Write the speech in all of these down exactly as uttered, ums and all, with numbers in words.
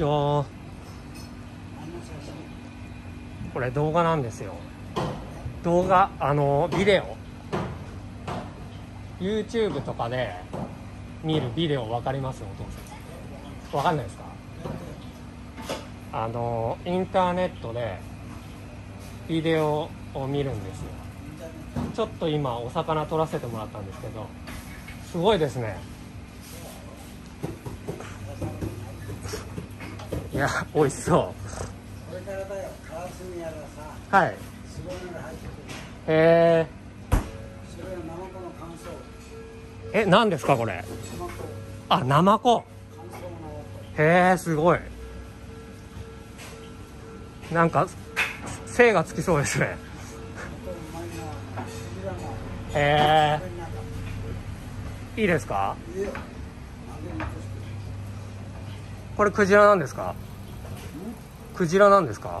ちは。これ動画なんですよ。動画、あのビデオ、 YouTube とかで見るビデオ、分かります？お父さん分かんないですか？あのインターネットでビデオを見るんですよ。ちょっと今お魚撮らせてもらったんですけど、すごいですね。いや、美味しそう。これからだよ、川澄やらさ、はい、白いのが入ってくる。へえ、白いのナマコの乾燥。え、何ですかこれ？あ、ナマコ。へえ、すごい。なんか精がつきそうですね。へえ、いいですか？これクジラなんですか？クジラなんですか？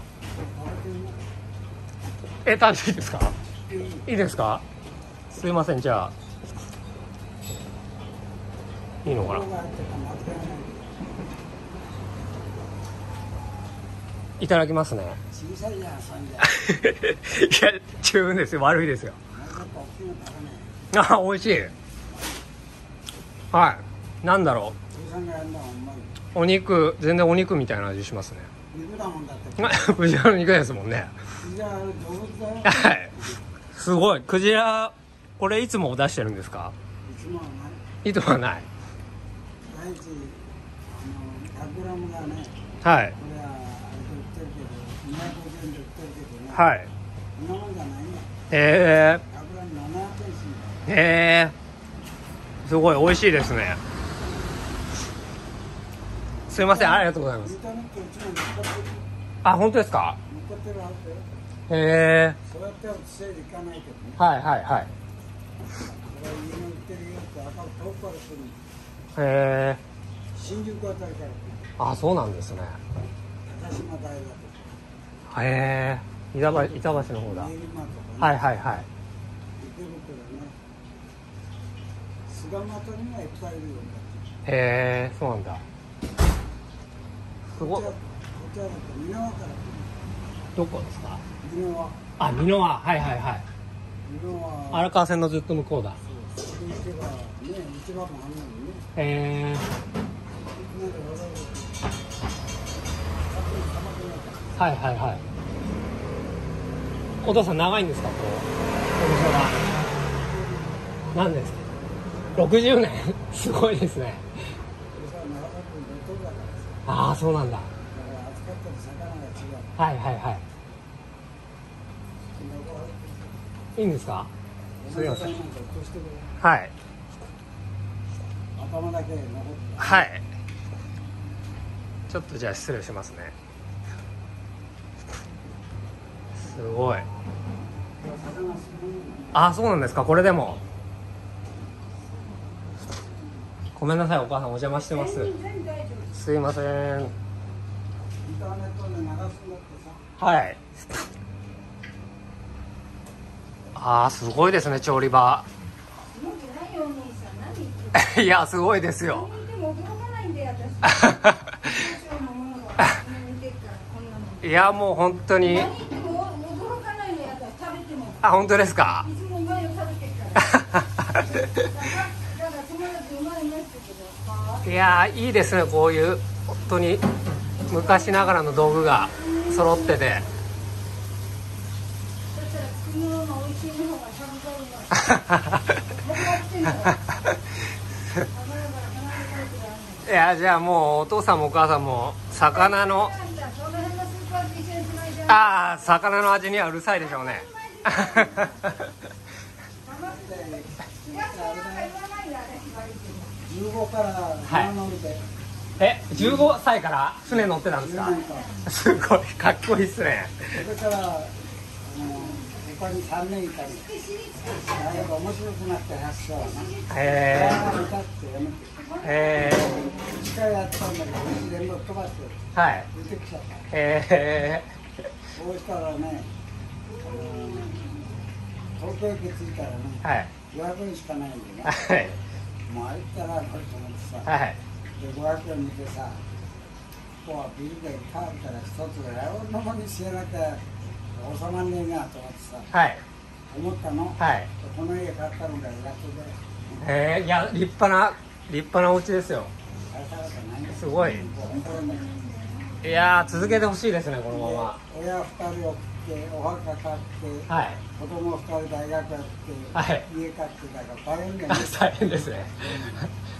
え、食べていいですか？いいですか？すいません、じゃあいいのかな。いただきますね。小さいじゃん、さんじゃん。いや、十分ですよ、悪いですよ。あ、美味しい。はい、なんだろう。お肉、全然お肉みたいな味しますね。肉だもんだって。クジラの肉ですもんね。はい。すごい、クジラ、これいつも出してるんですか？いつもはない。いつもはない。第一、あの、ひゃくグラムがね。はい。はい。ええー。ええー。すごい美味しいですね。すいません、ありがとうございます。あ、本当ですか？ええー。そうやって整理いかないけどね。はいはいはい。ええー。新宿あたりから。あ、そうなんですね。高島平と。へえ、板橋、板橋の方だ。はいはいはい。へえ、そうなんだ。すごい。どこですか？箕輪。あ、箕輪、はいはいはい。荒川線のずっと向こうだ。へえ。はいはいはい。お父さん長いんですか？こう。何ですか？ろくじゅうねん。すごいですね。ああ、そうなんだ。はいはいはい。いいんですか？すいません。はい。頭だけ残って。はい。ちょっとじゃあ失礼しますね。すごい。あ、そうなんですか。これでもごめんなさい、お母さんお邪魔してます。すいません。はい。あー、すごいですね、調理場。いや、すごいですよ。いや、もう本当に。あ、本当ですか。いやー、いいですね、こういう本当に昔ながらの道具が揃ってて。いや、じゃあもうお父さんもお母さんも魚の、ああ、魚の味にはうるさいでしょうね。え、じゅうごさいから船乗ってたんですか？すごいかっこいいっすね。へえ。はい。へえ。そうしたらね、東京駅着いたらね、はい、ごひゃくえんしかないんでね、はい、もう入ったらこれと思ってさ、はい、でごひゃくえん見てさ、個はビールがいっぱいあったらひとつぐらいを飲まにしやがって収まんねえなと思ってさ、はい、思ったの、はい、この家買ったのが裏手で、へえ、いや立派な立派なお家ですよ、すごい。いやー続けてほしいですねこのまま。親ふたりを食ってお墓買って、はい、子供ふたり大学やって、はい、家買ってだから大変だよね。大変ですね。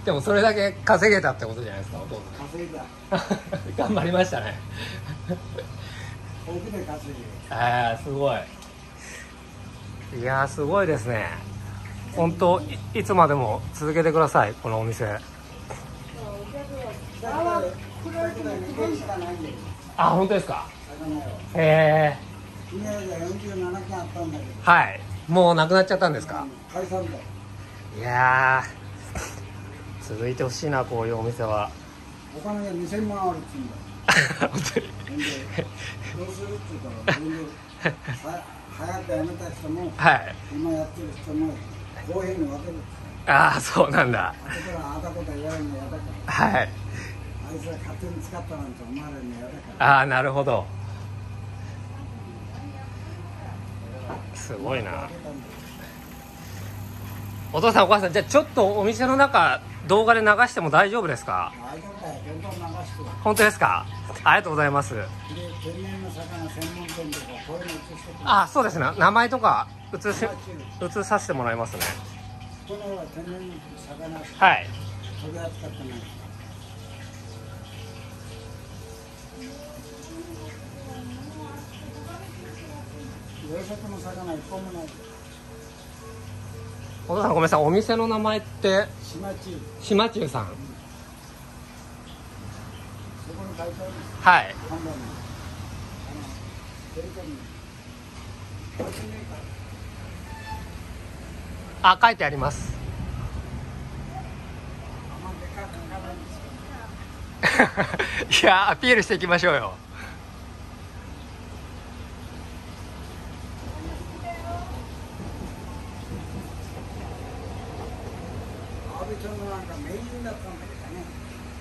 でもそれだけ稼げたってことじゃないですかお父さん。稼いだ。頑張りましたね。奥で稼いで。ええすごい。いやーすごいですね。本当 い, いつまでも続けてくださいこのお店。あ、本当ですか。へえ。はい。もうなくなっちゃったんですか。いやー、続いてほしいなこういうお店は。お金がにせんまんあるって言うんだ。本当に。どうするって言ったら、早くやめた人も、はい、今やってる人も公平に分ける。ああ、そうなんだ。はい。あいつは勝手に使ったなんて思われるの嫌だから。ああ、なるほど。すごいな。お父さんお母さん、じゃあちょっとお店の中動画で流しても大丈夫ですか？大丈夫だよ、どんどん流して。本当ですか？ありがとうございます。で、天然の魚専門店とかこういうの映してくれ。ああ、そうですね。名前とか映し映させてもらいますね。このは天然の魚。はい。取り扱ってない。養殖の魚一本もない。お父さんごめんなさい、お店の名前って島忠島忠さん、うん、そこに書いてある。はい、看板にあ、書いてあります。いや、アピールしていきましょうよ。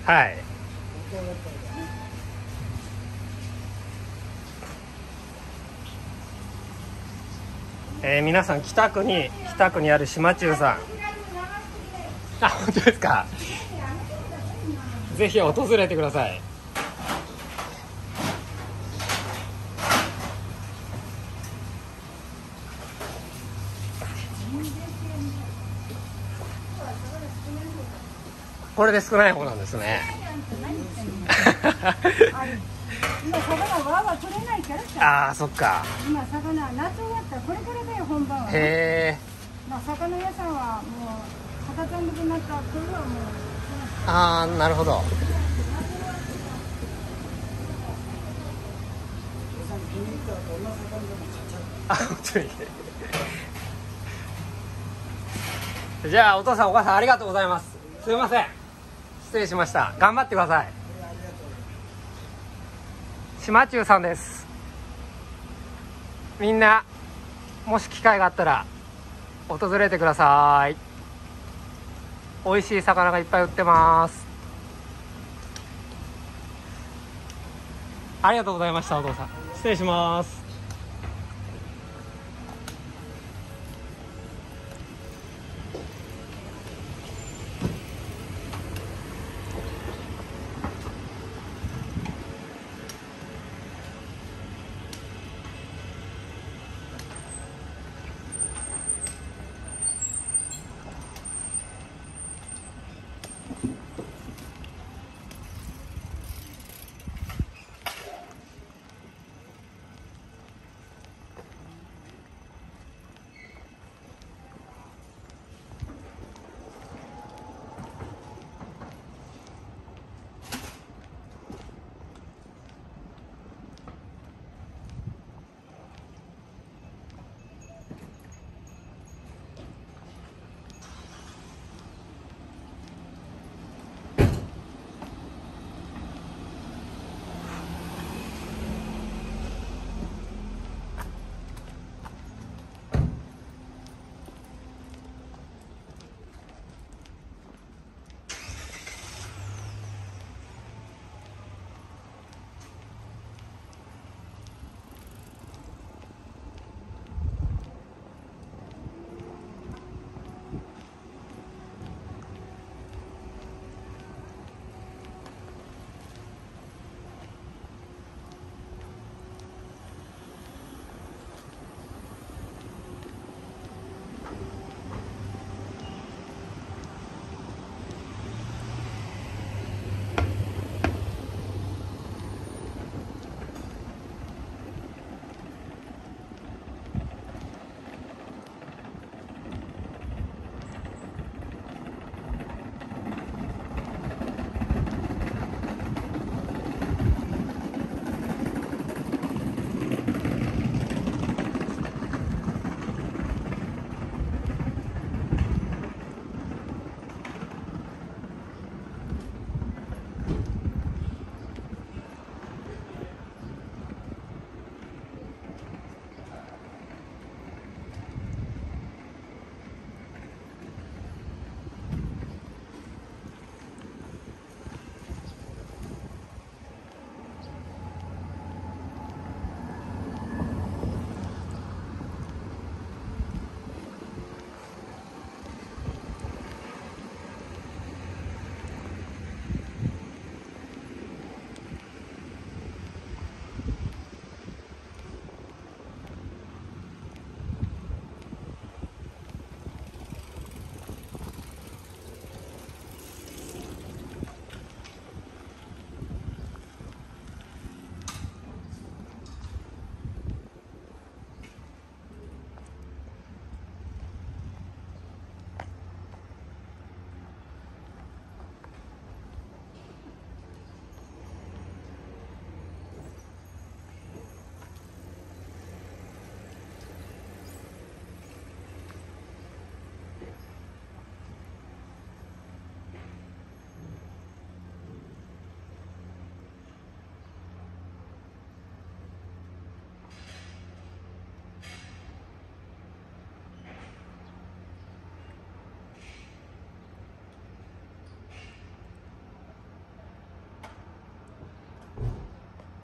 はい。えー、皆さん北区に北区にある島忠さん。あ、本当ですか。ぜひ訪れてください。これで少ない方なんですね。今魚はわーわー取れないからさ。あー、そっか。今魚は夏終わったらこれからだよ本番は、ね。へー。まあ魚屋さんはもう片手になったらこれはもう。あー、なるほど。あ、本当に。じゃあお父さんお母さんありがとうございます。すいません。失礼しました。頑張ってください。島忠さんです。みんなもし機会があったら訪れてください。美味しい魚がいっぱい売ってます。ありがとうございましたお父さん。失礼します。